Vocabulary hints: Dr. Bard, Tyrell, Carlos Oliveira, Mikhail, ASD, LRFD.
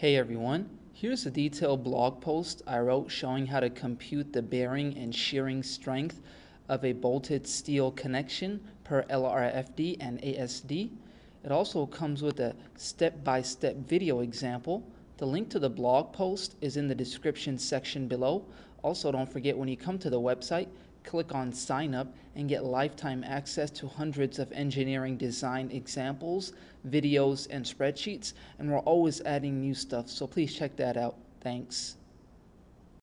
Hey everyone, here's a detailed blog post I wrote showing how to compute the bearing and shearing strength of a bolted steel connection per LRFD and ASD. It also comes with a step-by-step video example. The link to the blog post is in the description section below. Also, don't forget when you come to the website, click on sign up and get lifetime access to hundreds of engineering design examples, videos, and spreadsheets. And we're always adding new stuff, so please check that out. Thanks.